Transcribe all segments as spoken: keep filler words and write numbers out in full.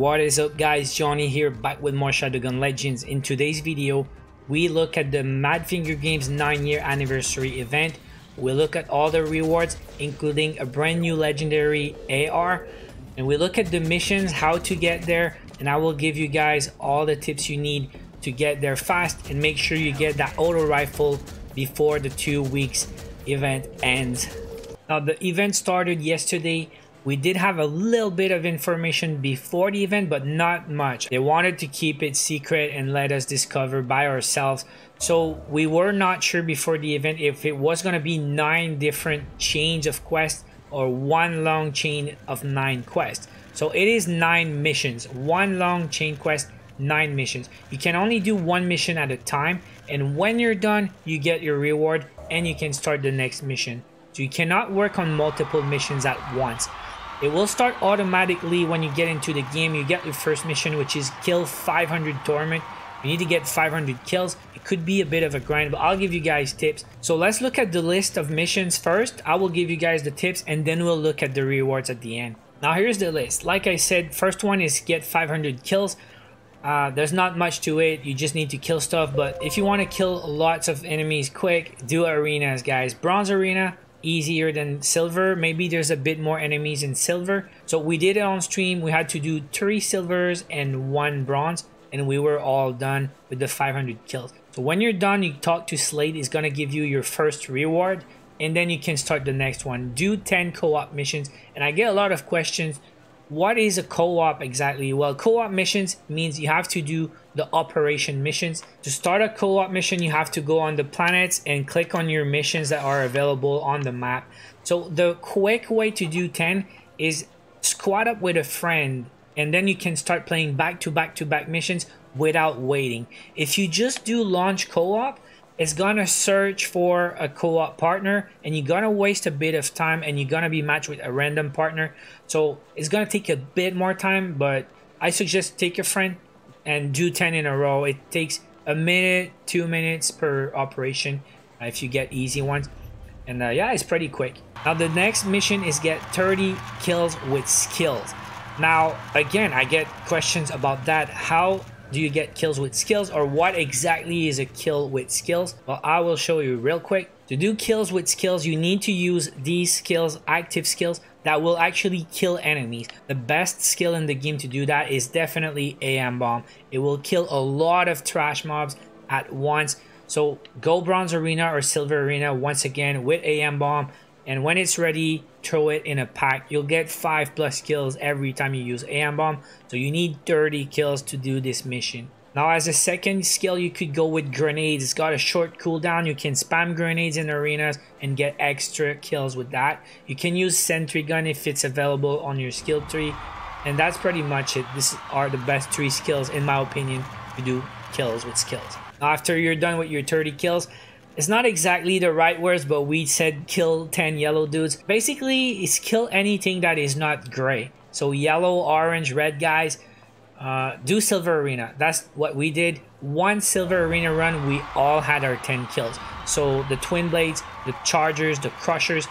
What is up guys, Johnny here, back with more Shadowgun Legends. In today's video, we look at the Madfinger Games nine year anniversary event. We look at all the rewards, including a brand new legendary A R. And we look at the missions, how to get there. And I will give you guys all the tips you need to get there fast. And make sure you get that auto rifle before the two weeks event ends. Now the event started yesterday. We did have a little bit of information before the event, but not much. They wanted to keep it secret and let us discover by ourselves. So we were not sure before the event if it was going to be nine different chains of quests or one long chain of nine quests. So it is nine missions, one long chain quest, nine missions. You can only do one mission at a time. And when you're done, you get your reward and you can start the next mission. So you cannot work on multiple missions at once. It will start automatically when you get into the game. You get your first mission, which is kill five hundred Torment. You need to get five hundred kills. It could be a bit of a grind, but I'll give you guys tips. So let's look at the list of missions first. I will give you guys the tips and then we'll look at the rewards at the end. Now here's the list. Like I said, first one is get five hundred kills. Uh, there's not much to it. You just need to kill stuff. But if you want to kill lots of enemies quick, do arenas, guys. Bronze arena, easier than silver. Maybe there's a bit more enemies in silver. So we did it on stream. We had to do three silvers and one bronze, and we were all done with the five hundred kills. So when you're done, you talk to Slade. It's going to give you your first reward, and then you can start the next one. Do ten co-op missions. And I get a lot of questions, what is a co-op exactly? Well, co-op missions means you have to do the operation missions. To start a co-op mission, you have to go on the planets and click on your missions that are available on the map. So the quick way to do ten is squad up with a friend, and then you can start playing back to back to back missions without waiting. If you just do launch co-op, it's gonna search for a co-op partner and you're gonna waste a bit of time and you're gonna be matched with a random partner. So it's gonna take a bit more time, but I suggest take your friend and do ten in a row. It takes a minute, two minutes per operation uh, if you get easy ones. And uh, yeah, it's pretty quick. Now the next mission is get thirty kills with skills. Now, again, I get questions about that. How do you get kills with skills, or what exactly is a kill with skills? Well, I will show you real quick. To do kills with skills, you need to use these skills, active skills, that will actually kill enemies. The best skill in the game to do that is definitely A M bomb. It will kill a lot of trash mobs at once. So go bronze arena or silver arena once again with A M bomb. And when it's ready, throw it in a pack. You'll get five plus kills every time you use A M bomb. So you need thirty kills to do this mission. Now as a second skill, you could go with grenades. It's got a short cooldown. You can spam grenades in arenas and get extra kills with that. You can use sentry gun if it's available on your skill tree. And that's pretty much it. These are the best three skills, in my opinion, to do kills with skills. After you're done with your thirty kills, it's not exactly the right words, but we said kill ten yellow dudes. Basically, it's kill anything that is not gray. So yellow, orange, red guys. Uh, do silver arena. That's what we did. One silver arena run, we all had our ten kills. So the twin blades, the chargers, the crushers,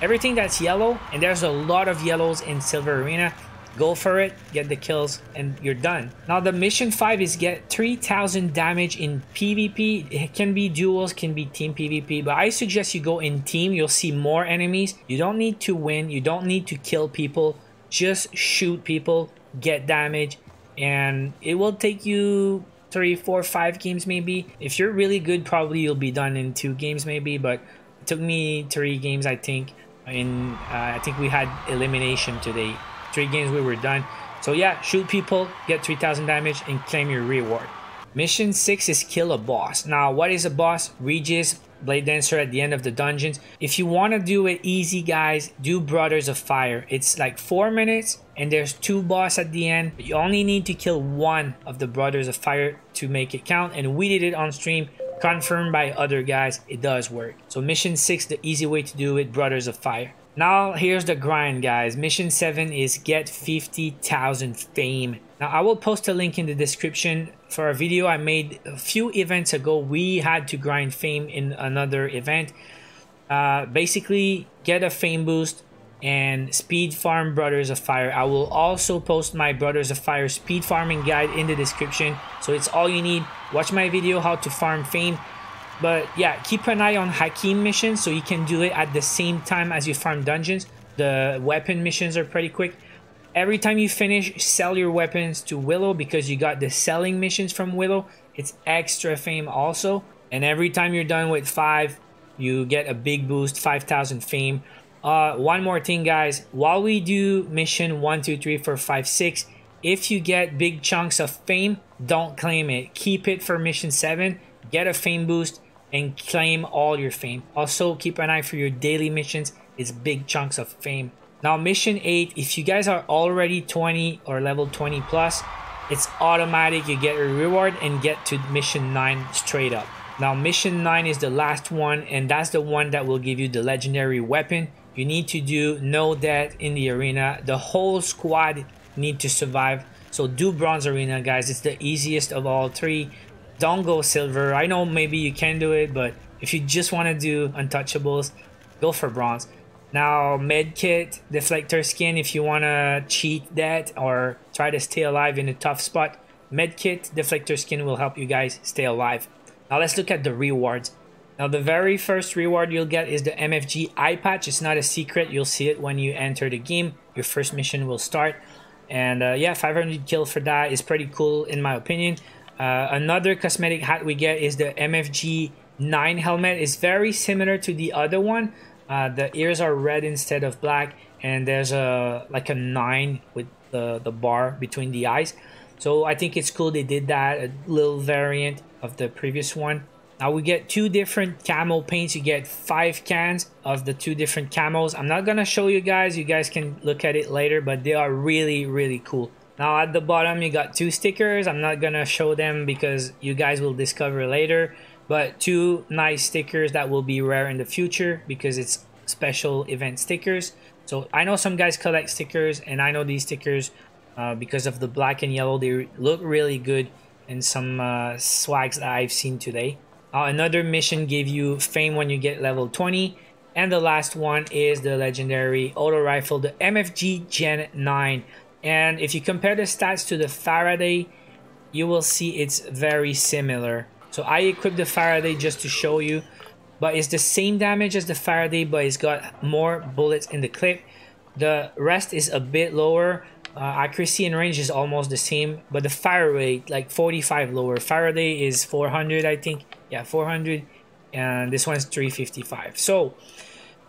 everything that's yellow. And there's a lot of yellows in silver arena. Go for it, get the kills, and you're done. Now the mission five is get three thousand damage in PvP. It can be duels, can be team PvP, but I suggest you go in team. You'll see more enemies. You don't need to win. You don't need to kill people. Just shoot people, get damage, and it will take you three, four, five games maybe. If you're really good, probably you'll be done in two games maybe, but it took me three games, I think. In, uh, I think we had elimination today. Three games we were done. So yeah, shoot people, get three thousand damage, and claim your reward. Mission six is kill a boss. Now what is a boss? Regis Blade Dancer at the end of the dungeons. If you want to do it easy, guys, do Brothers of Fire. It's like four minutes, and there's two boss at the end. You only need to kill one of the Brothers of Fire to make it count, and we did it on stream, confirmed by other guys. It does work. So mission six, the easy way to do it, Brothers of Fire. Now here's the grind, guys. Mission seven is get fifty thousand fame. Now I will post a link in the description for a video I made a few events ago. We had to grind fame in another event. Uh, basically, get a fame boost, and speed farm Brothers of Fire. I will also post my Brothers of Fire speed farming guide in the description, so it's all you need. Watch my video how to farm fame. But yeah, keep an eye on Hakeem missions so you can do it at the same time as you farm dungeons. The weapon missions are pretty quick. Every time you finish, sell your weapons to Willow, because you got the selling missions from Willow. It's extra fame also. And every time you're done with five, you get a big boost, five thousand fame. Uh, one more thing, guys. While we do mission one, two, three, four, five, six, if you get big chunks of fame, don't claim it. Keep it for mission seven. Get a fame boost and claim all your fame. Also, keep an eye for your daily missions. It's big chunks of fame. Now, mission eight, if you guys are already twenty or level twenty plus, it's automatic. You get a reward and get to mission nine straight up. Now, mission nine is the last one, and that's the one that will give you the legendary weapon. You need to do no death in the arena. The whole squad need to survive. So do bronze arena, guys. It's the easiest of all three. Don't go silver. I know maybe you can do it, but if you just want to do untouchables, go for bronze. Now, medkit, deflector skin, if you want to cheat that or try to stay alive in a tough spot, medkit, deflector skin will help you guys stay alive. Now let's look at the rewards. Now the very first reward you'll get is the M F G eye patch. It's not a secret, you'll see it when you enter the game. Your first mission will start. And uh, yeah, five hundred kill for that is pretty cool in my opinion. Uh, another cosmetic hat we get is the M F G nine helmet. It's very similar to the other one. Uh, the ears are red instead of black, and there's a like a nine with the, the bar between the eyes. So I think it's cool they did that, a little variant of the previous one. Now we get two different camo paints. You get five cans of the two different camos. I'm not gonna show you guys, you guys can look at it later, but they are really really cool. Now at the bottom you got two stickers. I'm not gonna show them because you guys will discover later, but two nice stickers that will be rare in the future because it's special event stickers. So I know some guys collect stickers, and I know these stickers uh, because of the black and yellow, they look really good in some uh, swags that I've seen today. Uh, another mission gave you fame when you get level twenty, and the last one is the legendary auto rifle, the M F G gen nine. And if you compare the stats to the Faraday, you will see it's very similar. So I equipped the Faraday just to show you, but it's the same damage as the Faraday, but it's got more bullets in the clip. The rest is a bit lower. Uh, accuracy and range is almost the same, but the fire rate like forty-five lower. Faraday is four hundred, I think. Yeah, four hundred, and this one's three fifty-five. So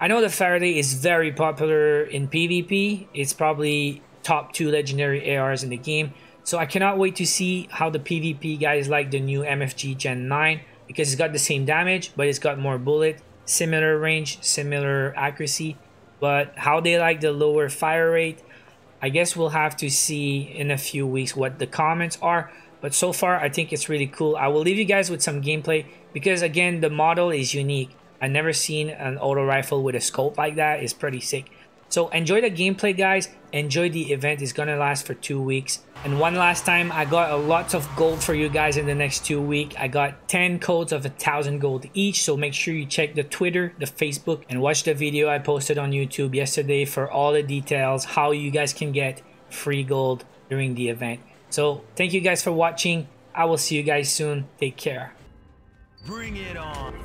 I know the Faraday is very popular in PvP. It's probably top two legendary A Rs in the game. So I cannot wait to see how the PvP guys like the new M F G gen nine, because it's got the same damage, but it's got more bullet, similar range, similar accuracy. But how they like the lower fire rate, I guess we'll have to see in a few weeks what the comments are, but so far I think it's really cool. I will leave you guys with some gameplay because again the model is unique. I've never seen an auto rifle with a scope like that. It's pretty sick. So enjoy the gameplay, guys. Enjoy the event. It's gonna last for two weeks. And one last time, I got a lot of gold for you guys in the next two weeks. I got ten codes of a thousand gold each, so make sure you check the Twitter, the Facebook, and watch the video I posted on YouTube yesterday for all the details how you guys can get free gold during the event. So thank you guys for watching. I will see you guys soon. Take care. Bring it on.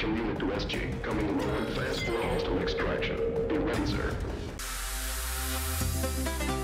Extraction unit to S G. Coming low and fast for hostile extraction. Be ready, sir.